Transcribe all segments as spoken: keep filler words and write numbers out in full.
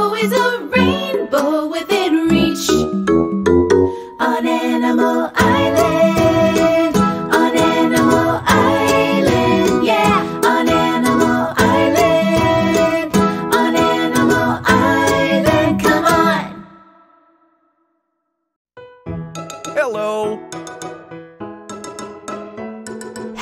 always a rainbow within reach. On Animal Island, on Animal Island, yeah. On Animal Island, on Animal Island, come on. Hello.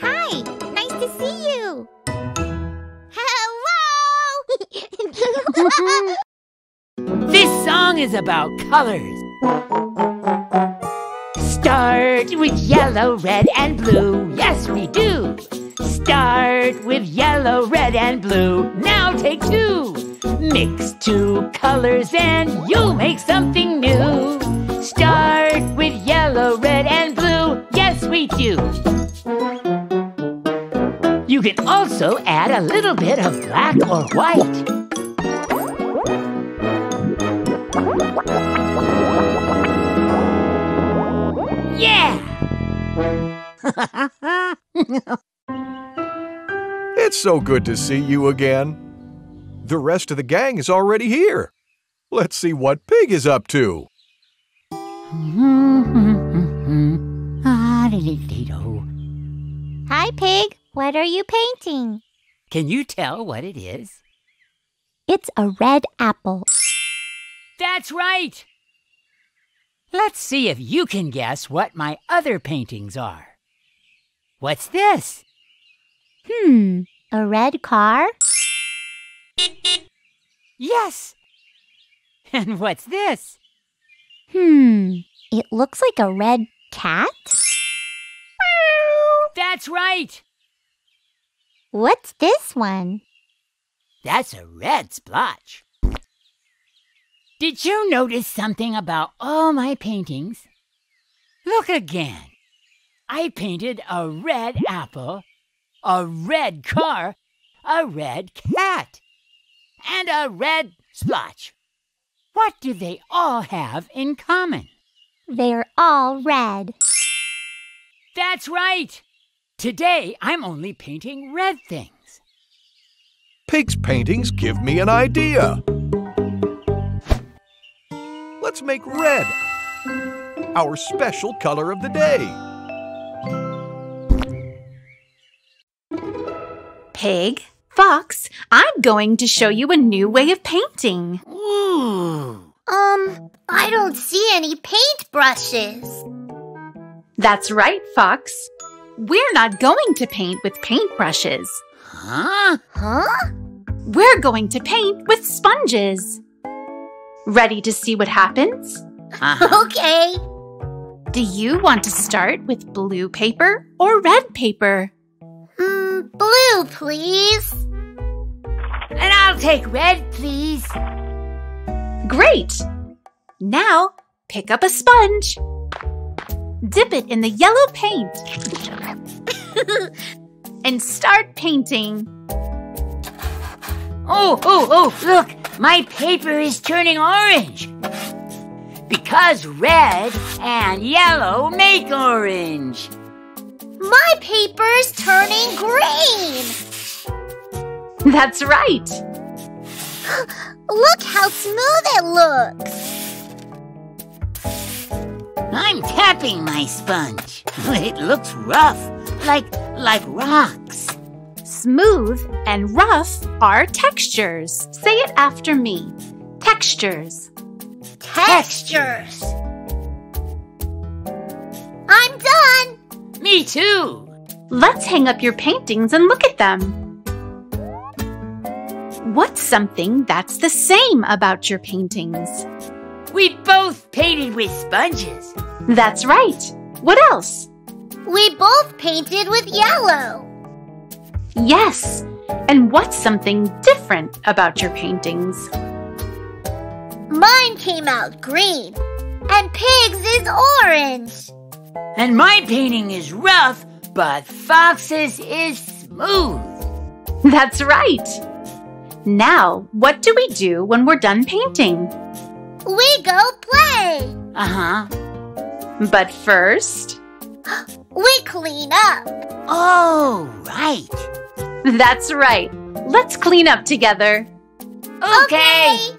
Hi. Nice to see you. Hello. This song is about colors. Start with yellow, red, and blue. Yes, we do. Start with yellow, red, and blue. Now take two. Mix two colors and you'll make something new. Start with yellow, red, and blue. Yes, we do. You can also add a little bit of black or white. Yeah! It's so good to see you again. The rest of the gang is already here. Let's see what Pig is up to. Hi, Pig. What are you painting? Can you tell what it is? It's a red apple. That's right. Let's see if you can guess what my other paintings are. What's this? Hmm, a red car? Yes. And what's this? Hmm, it looks like a red cat? That's right! What's this one? That's a red splotch. Did you notice something about all my paintings? Look again. I painted a red apple, a red car, a red cat, and a red splotch. What do they all have in common? They're all red. That's right! Today, I'm only painting red things. Pig's paintings give me an idea. Let's make red our special color of the day. Pig? Fox, I'm going to show you a new way of painting. Ooh. Um, I don't see any paint brushes. That's right, Fox. We're not going to paint with paint brushes. Huh? Huh? We're going to paint with sponges. Ready to see what happens? Uh-huh. Okay. Do you want to start with blue paper or red paper? Mm, blue, please. And I'll take red, please. Great! Now, pick up a sponge. Dip it in the yellow paint. And start painting. Oh, oh, oh, look! My paper is turning orange. Because red and yellow make orange. My paper's turning green! That's right! Look how smooth it looks! I'm tapping my sponge. It looks rough, like, like rocks. Smooth and rough are textures. Say it after me. Textures. textures. I'm done! Me too! Let's hang up your paintings and look at them. What's something that's the same about your paintings? We both painted with sponges. That's right. What else? We both painted with yellow. Yes. And what's something different about your paintings? Mine came out green. And Pig's is orange. And my painting is rough, but Fox's is smooth. That's right. Now, what do we do when we're done painting? We go play! Uh-huh. But first... we clean up! Oh, right! That's right! Let's clean up together! Okay! Okay.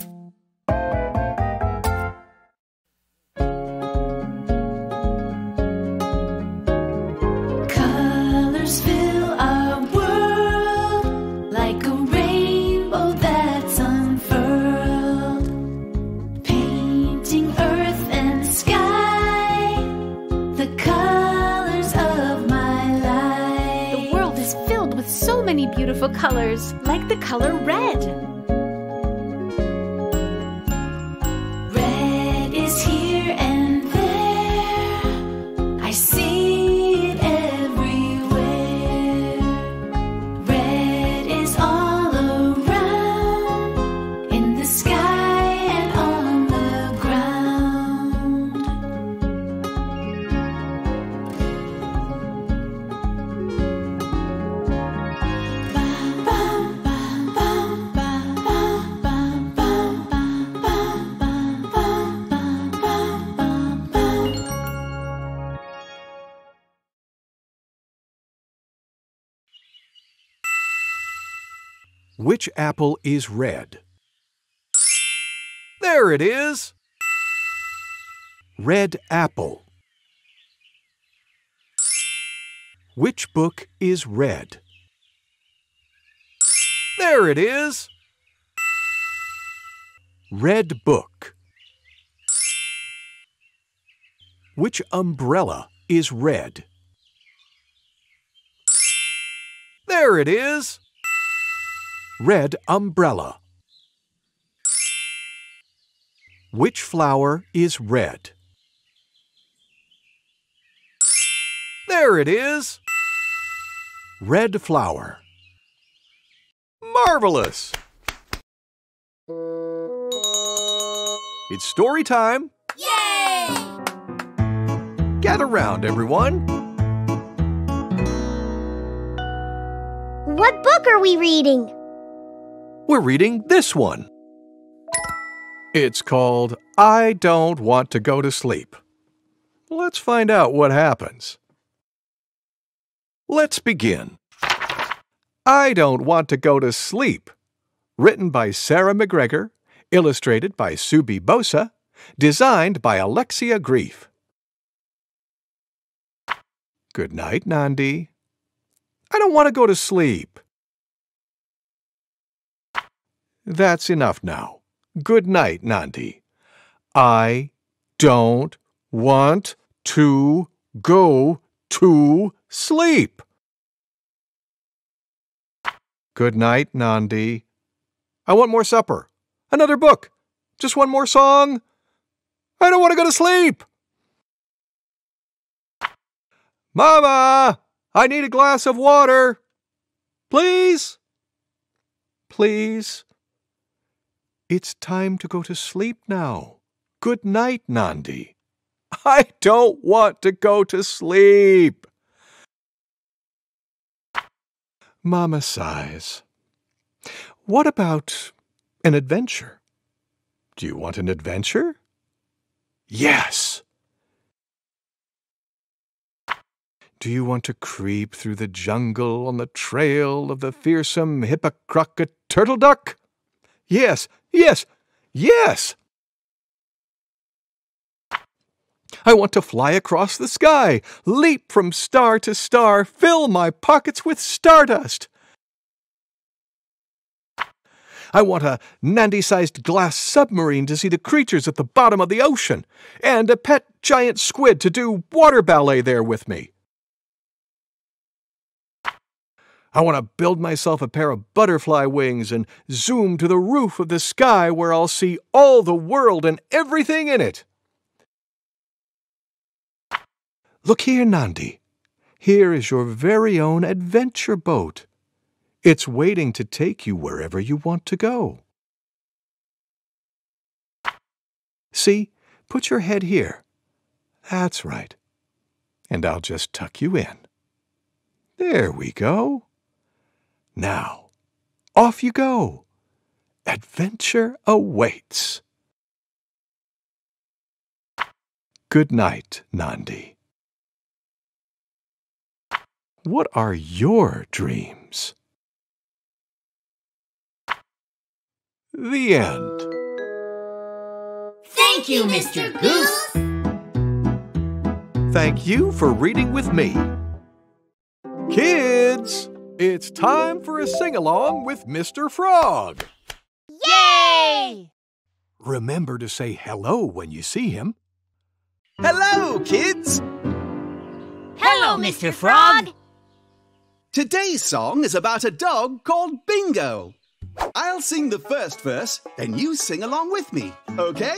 Beautiful colors, like the color red. Red is here and there. I see it everywhere. Red is all around, in the sky and on the ground. Which apple is red? There it is! Red apple. Which book is red? There it is! Red book. Which umbrella is red? There it is! Red umbrella. Which flower is red? There it is! Red flower. Marvelous! It's story time! Yay! Gather round, everyone! What book are we reading? We're reading this one. It's called I Don't Want to Go to Sleep. Let's find out what happens. Let's begin. I Don't Want to Go to Sleep. Written by Sarah McGregor, illustrated by Subhi Bosa, designed by Alexia Grief. Good night, Nandi. I don't want to go to sleep. That's enough now. Good night, Nandi. I don't want to go to sleep. Good night, Nandi. I want more supper. Another book. Just one more song. I don't want to go to sleep. Mama, I need a glass of water. Please. Please. It's time to go to sleep now. Good night, Nandi. I don't want to go to sleep. Mama sighs. What about an adventure? Do you want an adventure? Yes. Do you want to creep through the jungle on the trail of the fearsome Hippocroc turtle duck? Yes, yes, yes! I want to fly across the sky, leap from star to star, fill my pockets with stardust. I want a nandy-sized glass submarine to see the creatures at the bottom of the ocean, and a pet giant squid to do water ballet there with me. I want to build myself a pair of butterfly wings and zoom to the roof of the sky where I'll see all the world and everything in it. Look here, Nandi. Here is your very own adventure boat. It's waiting to take you wherever you want to go. See, put your head here. That's right. And I'll just tuck you in. There we go. Now, off you go. Adventure awaits. Good night, Nandi. What are your dreams? The end. Thank you, Mister Goose. Thank you for reading with me. Kids, it's time for a sing-along with Mister Frog. Yay! Remember to say hello when you see him. Hello, kids! Hello, Mister Frog! Today's song is about a dog called Bingo. I'll sing the first verse, then you sing along with me, okay?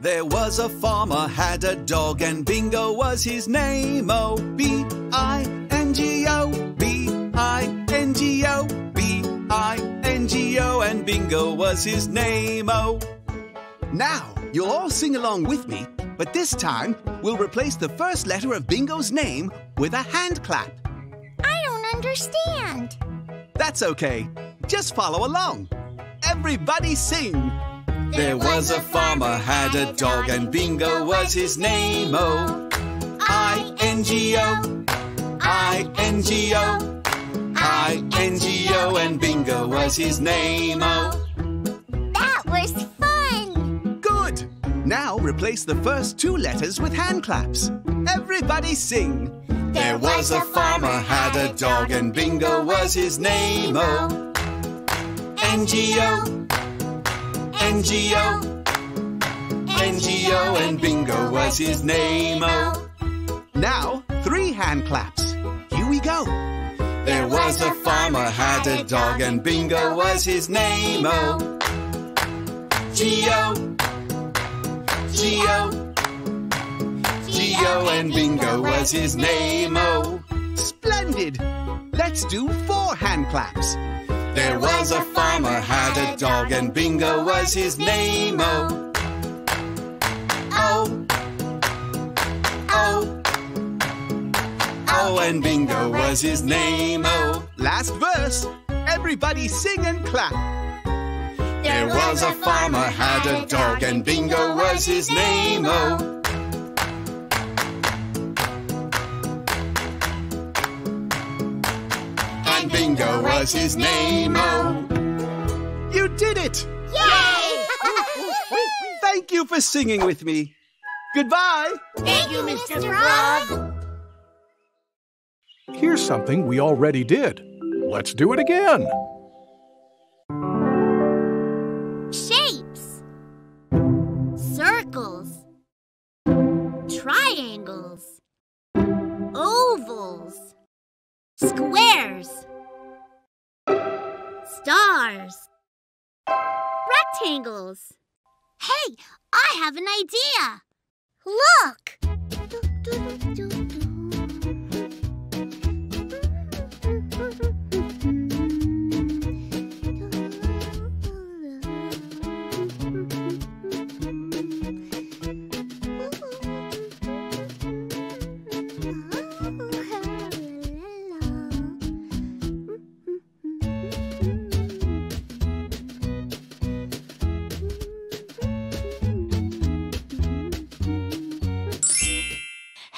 There was a farmer had a dog and Bingo was his name. Oh, B I N G O, B I N G O, B I N G O, and Bingo was his name. Oh. Now, you'll all sing along with me, but this time we'll replace the first letter of Bingo's name with a hand clap. I don't understand. That's okay. Just follow along. Everybody sing. There was a farmer had a dog and Bingo was his name. Oh, I N G O, I N G O, I N G O, and Bingo was his name. Oh, that was fun. Good. Now replace the first two letters with hand claps. Everybody sing. There was a farmer had a dog and Bingo was his name. Oh, N G O, N G O, N G O, and Bingo was his name. Oh. Now, three hand claps. Here we go. There was a farmer had a dog and Bingo was his name. Oh. G O, G O, G O, and Bingo was his name. Oh. Splendid. Let's do four hand claps. There was a farmer had a dog and Bingo was his name. Oh, oh, oh, oh, and Bingo was his name. Oh. Last verse. Everybody sing and clap. There was a farmer had a dog and Bingo was his name. Oh. Bingo was his name, oh. You did it! Yay! Thank you for singing with me. Goodbye! Thank you, Mister Frog! Here's something we already did. Let's do it again. Shapes. Circles. Triangles. Ovals. Squares. Stars. Rectangles. Hey, I have an idea. Look.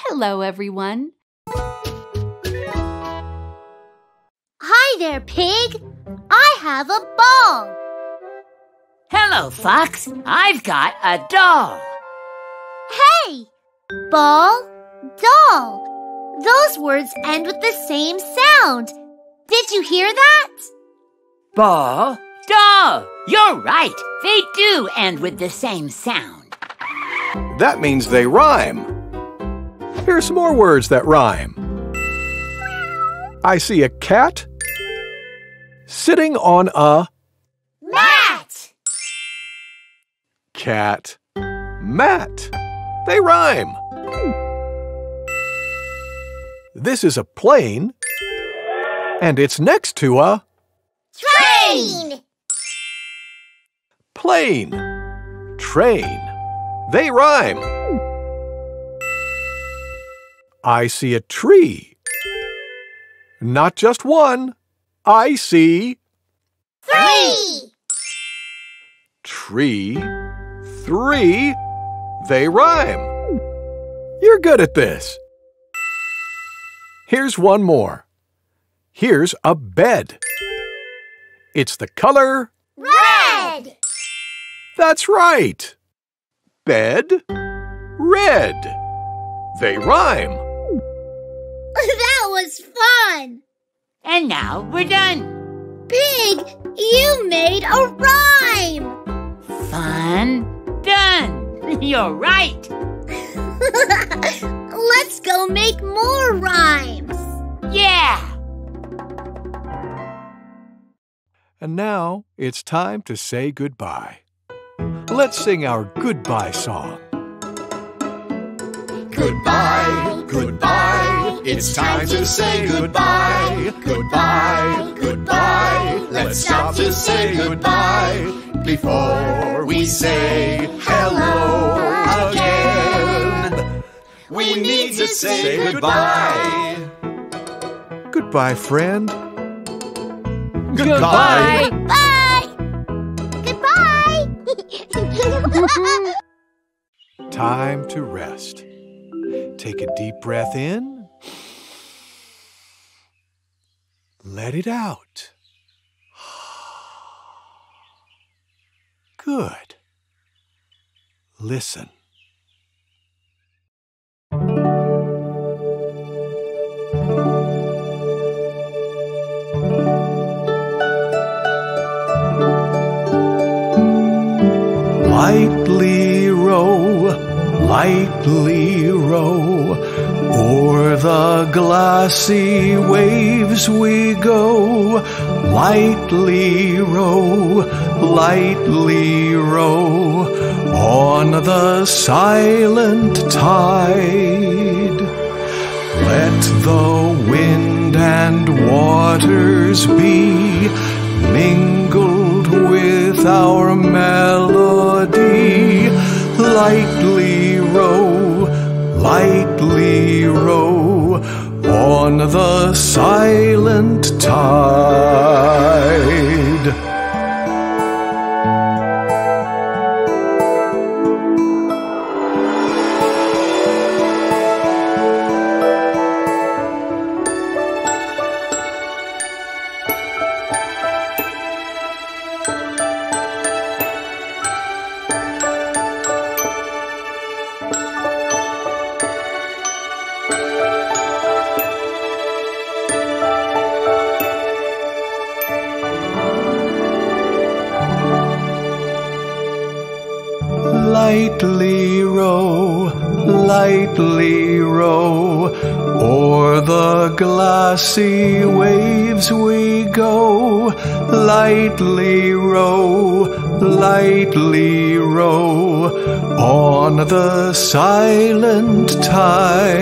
Hello, everyone. Hi there, Pig. I have a ball. Hello, Fox. I've got a doll. Hey! Ball, doll. Those words end with the same sound. Did you hear that? Ball, Duh! You're right. They do end with the same sound. That means they rhyme. Here's more words that rhyme. I see a cat sitting on a mat. Cat, mat. They rhyme. This is a plane, and it's next to a train. Plane, train. They rhyme. I see a tree. Not just one. I see three. Tree, three. They rhyme. You're good at this. Here's one more. Here's a bed. It's the color red. That's right. Bed, red. They rhyme. That was fun! And now we're done! Big, you made a rhyme! Fun done! You're right! Let's go make more rhymes! Yeah! And now it's time to say goodbye. Let's sing our goodbye song. Goodbye, goodbye, it's time to say goodbye. Goodbye, goodbye, let's stop to say goodbye before we say hello again. We need to say goodbye. Goodbye, friend. Goodbye. Goodbye. Goodbye. Time to rest. Take a deep breath in. Let it out. Good. Listen. Lightly row, lightly row, o'er the glassy waves we go. Lightly row, lightly row, on the silent tide. Let the wind and waters be mingled with our melody. Lightly row, lightly row, on the silent tide. Lightly row, lightly row, o'er the glassy waves we go. Lightly row, lightly row, on the silent tide.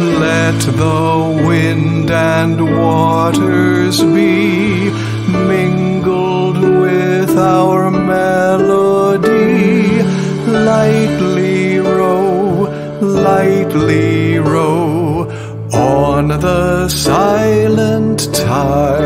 Let the wind and waters be mingled with our melody. Lightly row, lightly row, on the silent tide.